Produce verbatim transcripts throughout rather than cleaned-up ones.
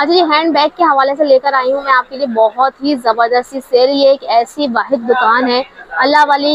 आज ये hand bag के हवाले से लेकर आई हूँ मैं आपके लिए बहुत ही ज़बरदस्ती सेल। ये एक ऐसी वाहिद दुकान है अल्लाह वाली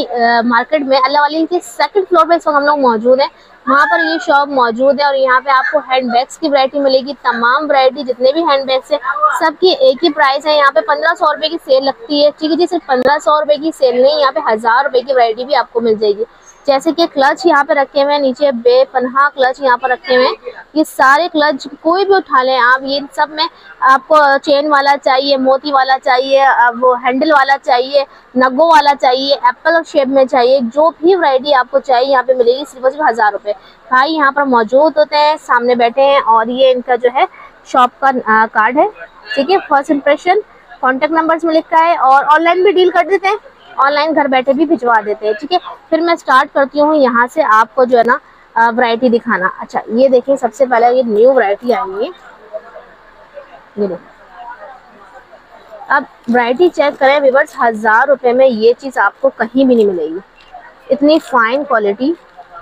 मार्केट में, अल्लाह वाली के सेकंड फ्लोर पे इस वक्त हम लोग मौजूद हैं। वहाँ पर ये शॉप मौजूद है और यहाँ पे आपको हैंड बैग्स की वैरायटी मिलेगी, तमाम वैरायटी जितने भी हैंड बैग्स है सबकी एक ही प्राइस है। यहाँ पे पंद्रह सौ रुपये की सेल लगती है। ठीक है जी, सिर्फ पंद्रह सौ रुपये की सेल नहीं, यहाँ पे हज़ार रुपये की वैरायटी भी आपको मिल जाएगी। जैसे कि क्लच यहाँ पे रखे हुए हैं, नीचे बेपनाह क्लच यहाँ पर रखे हुए हैं। ये सारे क्लच कोई भी उठा लें आप, ये सब में आपको चेन वाला चाहिए, मोती वाला चाहिए, वो हैंडल वाला चाहिए, नगों वाला चाहिए, एप्पल शेप में चाहिए, जो भी वैरायटी आपको चाहिए यहाँ पे मिलेगी सिर्फ सिर्फ हज़ार रुपये। भाई यहाँ पर मौजूद होते हैं, सामने बैठे हैं और ये इनका जो है शॉप का कार्ड है। ठीक है, फर्स्ट इंप्रेशन कॉन्टेक्ट नंबर्स में लिखा है और ऑनलाइन भी डील कर देते हैं, ऑनलाइन घर बैठे भी भिजवा देते हैं। ठीक है, फिर मैं स्टार्ट करती हूँ यहाँ से आपको जो है ना वैरायटी दिखाना। अच्छा ये देखिए, सबसे पहले ये न्यू वैरायटी आई है, ये देखिए। अब वैरायटी चेक करें व्यूअर्स, हजार रुपए में ये चीज़ आपको कहीं भी नहीं मिलेगी, इतनी फाइन क्वालिटी।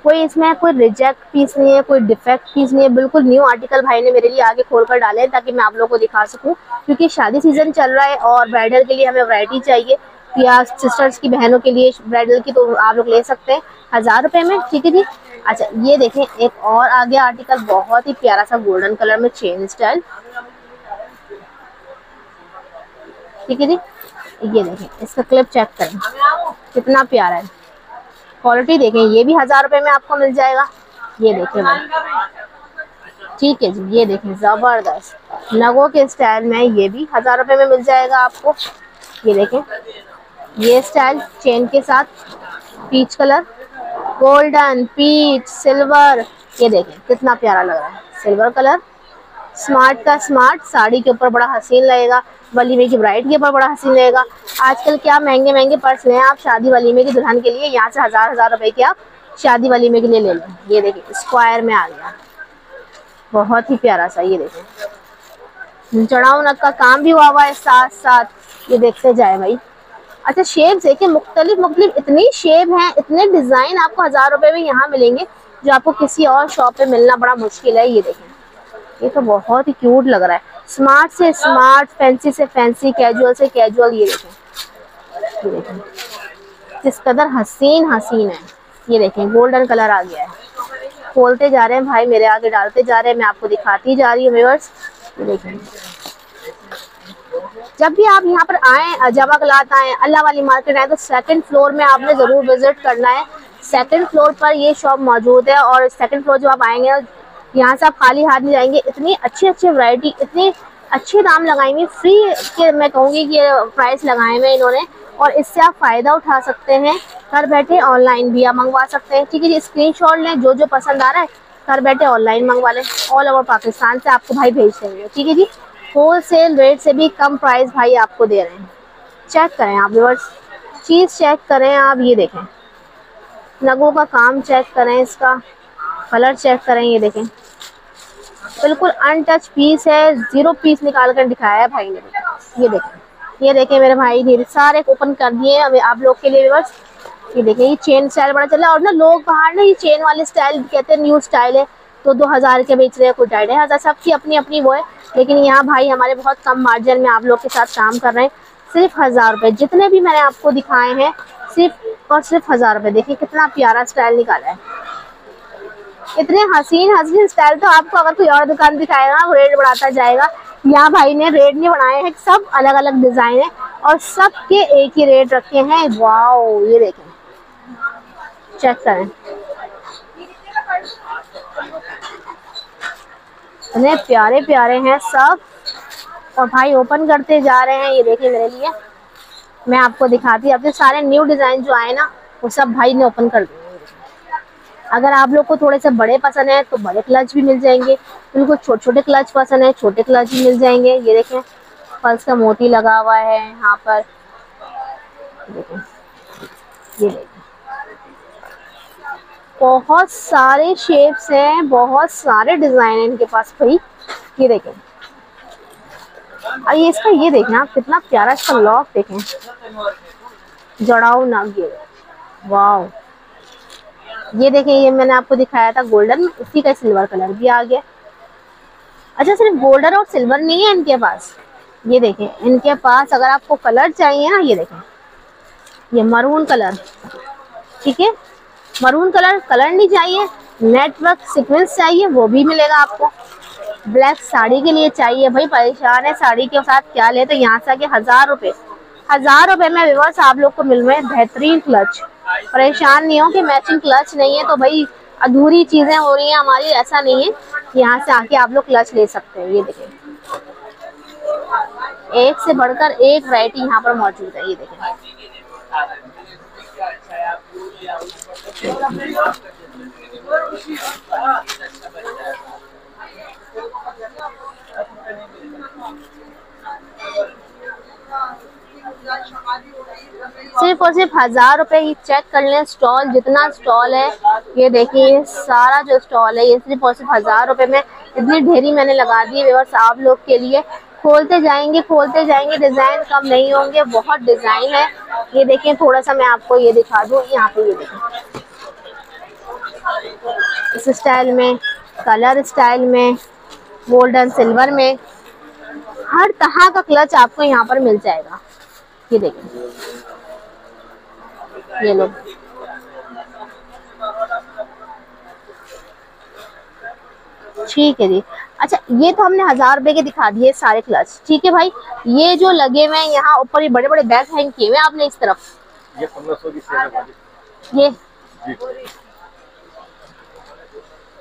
कोई इसमें कोई रिजेक्ट पीस नहीं है, कोई डिफेक्ट पीस नहीं है, बिल्कुल न्यू आर्टिकल भाई ने मेरे लिए आगे खोल कर डाले हैं ताकि मैं आप लोगों को दिखा सकूँ, क्योंकि शादी सीजन चल रहा है और ब्राइडल के लिए हमें वैरायटी चाहिए या सिस्टर्स की बहनों के लिए ब्राइडल की, तो आप लोग ले सकते हैं हज़ार रुपए में। ठीक है जी। अच्छा ये देखें, एक और आ गया आर्टिकल, बहुत ही प्यारा सा गोल्डन कलर में चेन स्टाइल। ठीक है जी, ये देखें इसका क्लिप चेक करें कितना प्यारा है, क्वालिटी देखें। ये भी हज़ार रुपए में आपको मिल जाएगा। ये देखें भाई, ठीक है जी, ये देखें ज़बरदस्त नगों के स्टाइल में, ये भी हज़ार रुपये में मिल जाएगा आपको। ये देखें ये स्टाइल चेन के साथ, peach colour, golden, peach, silver, ये देखें कितना प्यारा लग रहा है। सिल्वर कलर स्मार्ट का स्मार्ट, साड़ी के ऊपर बड़ा हसीन लगेगा, वलीमे की ब्राइड के ऊपर बड़ा हसीन लगेगा। आजकल क्या महंगे महंगे पर्स लें आप शादी वलीमे की दुल्हन के लिए, यहाँ से हज़ार हज़ार रुपए के आप शादी वलीमे के लिए ले लें। ये देखें स्क्वायर में आ गया, बहुत ही प्यारा सा। ये देखें चढ़ाव नग का काम भी हुआ हुआ है साथ साथ, ये देखते जाए भाई। अच्छा शेप देखिए, मुख्तलिफ मुख्तलिफ इतनी शेप हैं, इतने डिज़ाइन आपको हज़ार रुपए में यहाँ मिलेंगे जो आपको किसी और शॉप पे मिलना बड़ा मुश्किल है। ये देखें, ये तो बहुत ही क्यूट लग रहा है, स्मार्ट से स्मार्ट, फैंसी से फैंसी, कैजुअल से कैजुअल। ये देखें, ये देखें किस कदर हसीन हसीन है। ये देखें गोल्डन कलर आ गया है, खोलते जा रहे हैं भाई मेरे आगे, डालते जा रहे हैं, मैं आपको दिखाती जा रही हूँ व्यूअर्स। ये देखें जब भी आप यहाँ पर आएँ, जबा कलात आएँ, अल्लाह वाली मार्केट आएँ, तो सेकंड फ्लोर में आपने ज़रूर विज़िट करना है। सेकंड फ्लोर पर ये शॉप मौजूद है और सेकंड फ्लोर जब आप आएंगे यहाँ से आप खाली हाथ नहीं जाएंगे, इतनी अच्छी अच्छी वैरायटी, इतने अच्छे दाम लगाएंगे, फ्री के मैं कहूँगी कि प्राइस लगाए हुए इन्होंने, और इससे आप फ़ायदा उठा सकते हैं। घर बैठे ऑनलाइन भी आप मंगवा सकते हैं। ठीक है जी, स्क्रीन शॉट लें, जो जो पसंद आ रहा है घर बैठे ऑनलाइन मंगवा लें। ऑल ओवर पाकिस्तान से आपको भाई भेज देंगे। ठीक है जी, होल सेल रेट से भी कम प्राइस भाई आपको दे रहे हैं। चेक करें आप व्यूअर्स, चीज़ चेक करें आप, ये देखें नगों का काम चेक करें, इसका कलर चेक करें। ये देखें बिल्कुल अनटच पीस है, ज़ीरो पीस निकाल कर दिखाया है भाई ने। ये देखें, ये देखें मेरे भाई ने सारे ओपन कर दिए अभी आप लोग के लिए व्यूअर्स। ये देखें ये चेन स्टाइल बड़ा चला, और ना लोग बाहर ना ये चेन वाले स्टाइल कहते हैं, न्यू स्टाइल है तो दो हज़ार के बेच रहे हैं, कोई ढाई ढाई हज़ार, सबकी अपनी अपनी वो है। लेकिन यहाँ भाई हमारे बहुत कम मार्जिन में आप लोग के साथ काम कर रहे हैं, सिर्फ हज़ार रुपये। जितने भी मैंने आपको दिखाए हैं सिर्फ और सिर्फ हज़ार रुपये। देखिए कितना प्यारा स्टाइल निकाला है, इतने हसीन हसीन स्टाइल। तो आपको अगर कोई और दुकान दिखाएगा वो रेट बढ़ाता जाएगा, यहाँ भाई ने रेट नहीं बढ़ाए हैं, सब अलग अलग डिज़ाइन है और सब के एक ही रेट रखे हैं। वाओ, ये देखें चेक करें, इतने प्यारे प्यारे हैं सब, और भाई ओपन करते जा रहे हैं। ये देखिए मेरे लिए, मैं आपको दिखाती, अपने सारे न्यू डिज़ाइन जो आए ना वो सब भाई ने ओपन कर दिए। अगर आप लोग को थोड़े से बड़े पसंद हैं तो बड़े क्लच भी मिल जाएंगे, बिल्कुल छोटे छोटे क्लच पसंद है छोटे क्लच भी मिल जाएंगे। ये देखें पल्स का मोती लगा हुआ है यहाँ पर, देखें ये देखें बहुत सारे शेप्स हैं, बहुत सारे डिज़ाइन हैं इनके पास भाई। ये देखें, और ये इसका ये देखें आप कितना प्यारा इसका लॉक देखें, जड़ाऊ नाग। ये वाह, ये देखें ये मैंने आपको दिखाया था गोल्डन, इसी का सिल्वर कलर भी आ गया। अच्छा, सिर्फ गोल्डन और सिल्वर नहीं है इनके पास। ये देखें, इनके पास अगर आपको कलर चाहिए ना, ये देखें, ये मरून कलर, ठीक है, मरून कलर कलर नहीं चाहिए, नेटवर्क सीक्वेंस चाहिए वो भी मिलेगा आपको। ब्लैक साड़ी के लिए चाहिए, भाई परेशान है साड़ी के साथ क्या ले, तो यहाँ से आके हजार रुपये हजार रुपये में व्यूअर्स आप लोग को मिल रहे हैं बेहतरीन क्लच। परेशान नहीं हो कि मैचिंग क्लच नहीं है तो भाई अधूरी चीजें हो रही हैं हमारी, ऐसा नहीं है। यहाँ से आके आप लोग क्लच ले सकते हैं। ये देखें, एक से बढ़कर एक वैरायटी यहाँ पर मौजूद है। ये देखें, सिर्फ और सिर्फ हजार रुपए ही। चेक कर लें स्टॉल, जितना स्टॉल है ये देखिए, सारा जो स्टॉल है ये सिर्फ और सिर्फ हजार रुपए में। इतनी ढेरी मैंने लगा दी है व्यूअर्स आप लोग के लिए, खोलते जाएंगे खोलते जाएंगे, डिजाइन कम नहीं होंगे, बहुत डिजाइन है। ये देखें, थोड़ा सा मैं आपको ये दिखा दूं यहाँ पे, ये देखें, इस स्टाइल में, कलर स्टाइल में, गोल्डन सिल्वर में, हर तरह का क्लच आपको यहाँ पर मिल जाएगा। ये देखें, ये लो, ठीक है जी। अच्छा, ये तो हमने हजार रुपए के दिखा दिए सारे क्लच, ठीक है भाई। ये जो लगे हुए हैं यहाँ ऊपर, ये बड़े बड़े बैग हैंग किए हुए आपने इस तरफ, ये पंद्रह सौ की सेल है ये जी।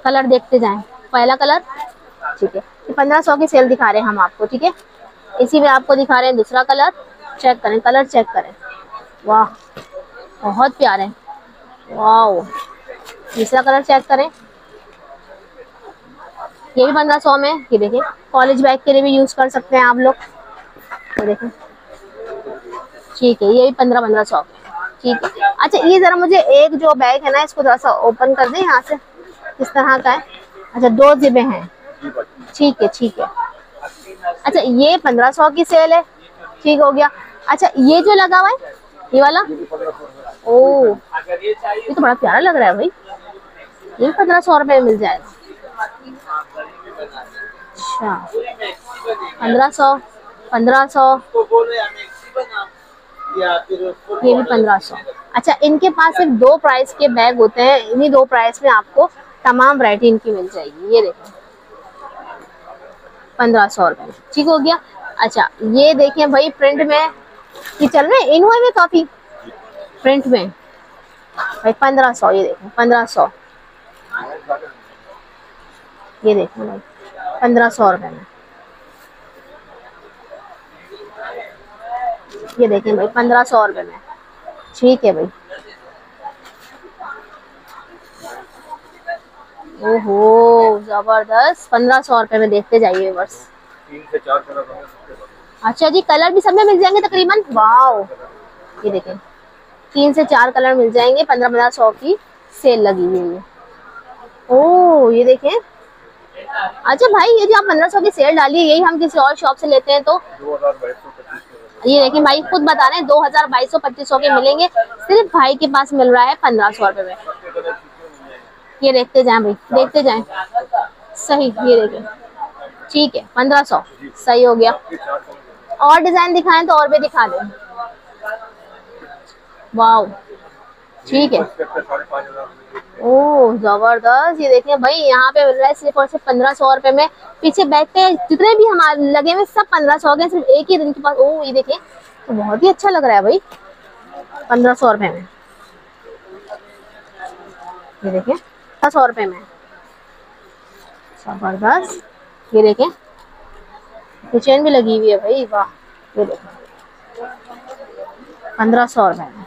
कलर देखते जाएं, पहला कलर, ठीक है, ये पंद्रह सौ की सेल दिखा रहे हैं हम आपको, ठीक है। इसी में आपको दिखा रहे हैं दूसरा कलर, चेक करें, कलर चेक करें, वाह बहुत प्यारे, वाओ। तीसरा कलर चेक करें, ये भी पंद्रह सौ में। ये देखें, कॉलेज बैग के लिए भी यूज कर सकते हैं आप लोग, ये देखें, ठीक है, ये भी पंद्रह पंद्रह सौ, ठीक है। अच्छा, ये जरा मुझे एक जो बैग है ना, इसको थोड़ा सा ओपन कर दें यहाँ से, किस तरह का है। अच्छा, दो जिबे हैं, ठीक है ठीक है। अच्छा, ये पंद्रह सौ की सेल है, ठीक हो गया। अच्छा, ये जो लगा हुआ है ये वाला, ओ ये तो बड़ा प्यारा लग रहा है भाई, ये पंद्रह सौ रुपए में मिल जाएगा। अच्छा, पंद्रह सौ पंद्रह सौ ये भी पंद्रह सौ। अच्छा, इनके पास सिर्फ दो प्राइस के बैग होते हैं, इन्हीं दो प्राइस में आपको तमाम वैरायटी इनकी मिल जाएगी। ये देखो, पंद्रह सौ रुपये, ठीक हो गया। अच्छा, ये देखें भाई, प्रिंट में कि चल रहे इन हुए में काफी प्रिंट में भाई, पंद्रह सौ ये देखें, पंद्रह सौ ये देखें भाई, पंद्रह सौ रुपये में। ये देखें भाई, पंद्रह सौ रुपये में, ठीक है भाई। ओहो जबरदस्त, पंद्रह सौ रुपये में देखते जाइए बस। तीन से चार कलर होंगे। अच्छा जी, कलर भी सब में मिल जाएंगे तकरीबन, वाओ। ये देखें, तीन से चार कलर मिल जाएंगे, पंद्रह पंद्रह सौ की सेल लगी हुई है। ओ ये देखें, अच्छा भाई, ये जो आप पंद्रह सौ की सेल डाली है, यही हम किसी और शॉप से लेते हैं तो ये देखें भाई, खुद बता रहे हैं दो हजार बाईस सौ पच्चीस सौ के मिलेंगे, सिर्फ भाई के पास मिल रहा है पंद्रह सौ रुपये में। ये देखते जाए भाई, देखते जाए, सही, ये देखें, ठीक है, पंद्रह सौ सही हो गया। और डिजाइन दिखाएं तो और भी दिखा दें, वाओ, ठीक है, ओह जबरदस्त। ये देखें भाई, यहाँ पे मिल रहा है सिर्फ और सिर्फ पंद्रह सौ रुपए में। पीछे बैग पे जितने भी हमारे लगे हुए सब पंद्रह सौ के, सिर्फ एक ही दिन के पास। ओह ये देखें, तो बहुत ही अच्छा लग रहा है भाई, पंद्रह सौ रुपए में। ये देखें, पंद्रह सौ रुपए में, जबरदस्त। ये देखें, किचन भी लगी हुई है भाई, वाह। ये देखें, पंद्रह सौ रुपए में।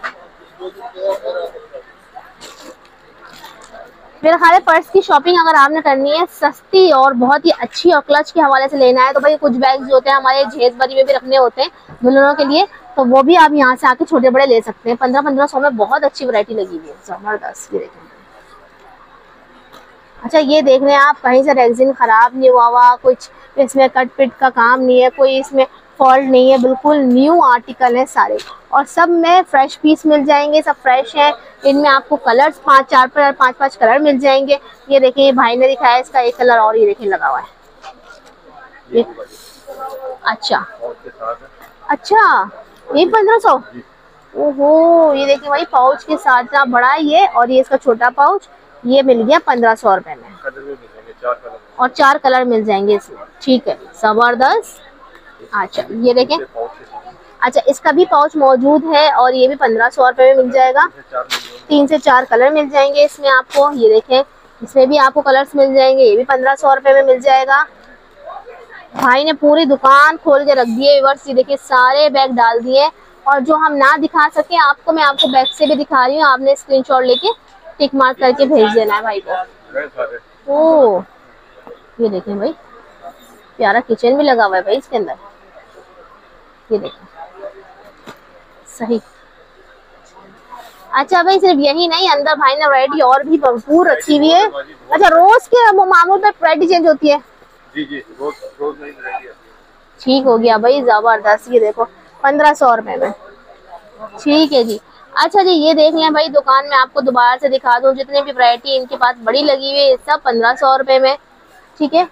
मेरे ख्याल पर्स की शॉपिंग अगर आपने करनी है सस्ती और बहुत ही अच्छी और क्लच के हवाले से लेना है तो भाई कुछ बैग्स होते हैं हमारे झेज भरी में भी रखने होते हैं दुल्हनों के लिए, तो वो भी आप यहाँ से आके छोटे बड़े ले सकते हैं। पंद्रह पंद्रह सौ में बहुत अच्छी वैरायटी लगी हुई है, जबरदस्त। ये देखें, अच्छा, ये देख रहे हैं आप, कहीं से रेगजिन खराब नहीं हुआ हुआ, कुछ इसमें कट पिट का काम नहीं है, कोई इसमें फॉल्ट नहीं है, बिल्कुल न्यू आर्टिकल है सारे, और सब में फ्रेश पीस मिल जाएंगे, सब फ्रेश है। इनमें आपको कलर्स पाँच चार पर पाँच पाँच कलर मिल जाएंगे। ये देखें, ये भाई ने दिखाया इसका एक कलर, और ये देखें लगा हुआ है, ये अच्छा अच्छा ये पंद्रह सौ ओहो। ये देखिए भाई पाउच के साथ ना बड़ा ये और ये इसका छोटा पाउच ये मिल गया पंद्रह सौ रुपए में और चार कलर मिल जाएंगे इसमें। ठीक है जबरदस्त। अच्छा ये देखें अच्छा इसका भी पाउच मौजूद है और ये भी पंद्रह सौ रुपए में मिल जाएगा। तीन से चार कलर मिल जाएंगे इसमें आपको। ये देखें इसमें भी आपको कलर्स मिल जाएंगे। ये भी पंद्रह सौ रुपए में मिल जाएगा। भाई ने पूरी दुकान खोल के रख दी है व्यूअर्स। ये देखिए सारे बैग डाल दिए और जो हम ना दिखा सके आपको मैं आपको बैग से भी दिखा रही हूँ। आपने स्क्रीनशॉट लेके टिक मार्क करके भेज देना है भाई को। ओ ये देखें भाई प्यारा किचन भी लगा हुआ है भाई इसके अंदर। ये देखें सही। अच्छा भाई सिर्फ यही नहीं अंदर भाई ने वैरायटी और भी भरपूर रखी हुई है। अच्छा रोज के मामूल पे वैरायटी चेंज होती है। जी जी रोज रोज नई वैरायटी आती है। ठीक हो गया भाई जबरदस्त। ये देखो पंद्रह सौ रुपए में। ठीक है जी। अच्छा जी ये देख लें भाई दुकान में आपको दोबारा से दिखा दूं जितने भी वैरायटी इनके पास बड़ी लगी हुई है सब पंद्रह सौ रुपए में। ठीक है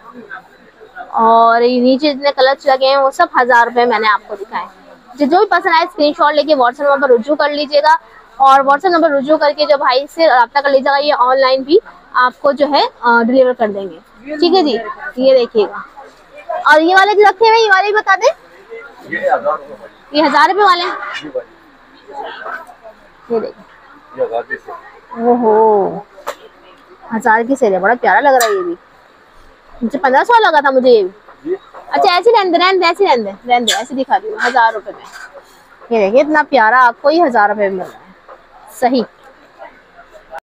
और ये नीचे जितने कलर्स लगे हैं वो सब हजार रुपए मैंने आपको दिखाए। जो भी पसंद आए स्क्रीनशॉट लेके व्हाट्सएप नंबर पर रुजू कर लीजिएगा और व्हाट्सएप नंबर रुजू करके जो भाई से रब्ता कर लीजिएगा ये ऑनलाइन भी आपको जो है डिलीवर कर देंगे। ठीक है जी ये देखिएगा। और ये वाले जो रखे हुए ये वाले भी बता दें ये हजार रुपए वाले ये देखिए। ओहो हजार की सेल है बड़ा प्यारा लग रहा है। ये भी मुझे पंद्रह सौ लगा था मुझे ये भी। अच्छा ऐसे रहने रहने ऐसे रहने रहने ऐसे दिखा दी हजार रुपए में। ये देखिए इतना प्यारा आपको ये हजार रुपए में मिल रहा है। सही।